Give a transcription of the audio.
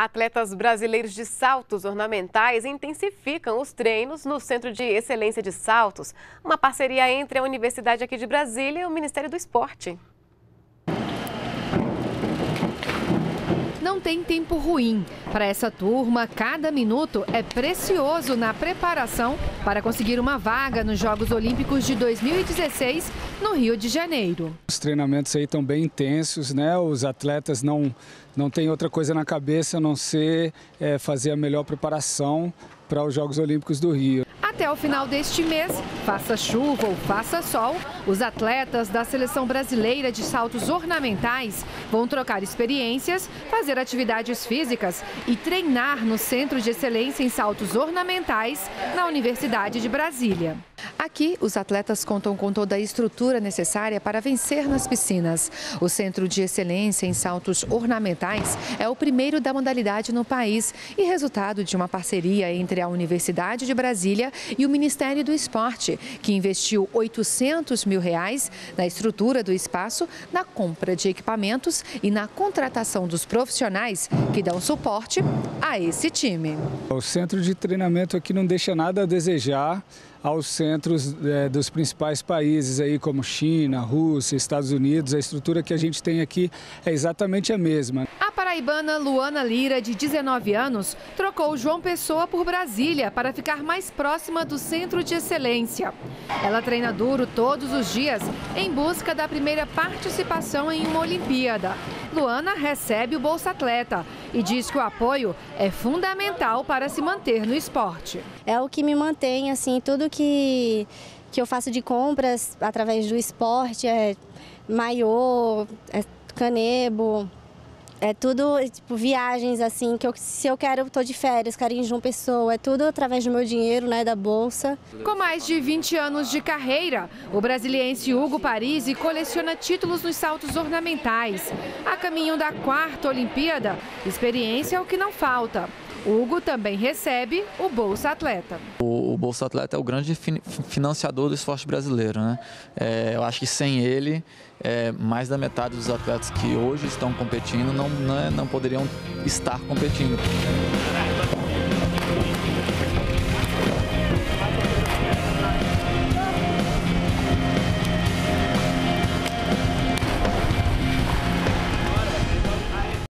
Atletas brasileiros de saltos ornamentais intensificam os treinos no Centro de Excelência de Saltos, uma parceria entre a Universidade aqui de Brasília e o Ministério do Esporte. Não tem tempo ruim. Para essa turma, cada minuto é precioso na preparação para conseguir uma vaga nos Jogos Olímpicos de 2016 no Rio de Janeiro. Os treinamentos aí estão bem intensos, né? Os atletas não têm outra coisa na cabeça a não ser fazer a melhor preparação para os Jogos Olímpicos do Rio. Até o final deste mês, faça chuva ou faça sol, os atletas da Seleção Brasileira de Saltos Ornamentais vão trocar experiências, fazer atividades físicas e treinar no Centro de Excelência em Saltos Ornamentais na Universidade de Brasília. Aqui, os atletas contam com toda a estrutura necessária para vencer nas piscinas. O Centro de Excelência em Saltos Ornamentais é o primeiro da modalidade no país e resultado de uma parceria entre a Universidade de Brasília e o Ministério do Esporte, que investiu R$ 800 mil na estrutura do espaço, na compra de equipamentos e na contratação dos profissionais que dão suporte a esse time. O centro de treinamento aqui não deixa nada a desejar aos centros dos principais países, aí, como China, Rússia, Estados Unidos. A estrutura que a gente tem aqui é exatamente a mesma. A paraibana Luana Lira, de 19 anos, trocou João Pessoa por Brasília para ficar mais próxima do Centro de Excelência. Ela treina duro todos os dias em busca da primeira participação em uma Olimpíada. Luana recebe o Bolsa Atleta e diz que o apoio é fundamental para se manter no esporte. É o que me mantém, assim, tudo que eu faço de compras através do esporte, é maiô, é canebo, é tudo, tipo, viagens, assim, que se eu quero, estou de férias, quero ir em João Pessoa, é tudo através do meu dinheiro, né, da bolsa. Com mais de 20 anos de carreira, o brasiliense Hugo Parisi coleciona títulos nos saltos ornamentais. A caminho da 4ª Olimpíada, experiência é o que não falta. Hugo também recebe o Bolsa Atleta. O Bolsa Atleta é o grande financiador do esporte brasileiro, né? Eu acho que sem ele, mais da metade dos atletas que hoje estão competindo não poderiam estar competindo.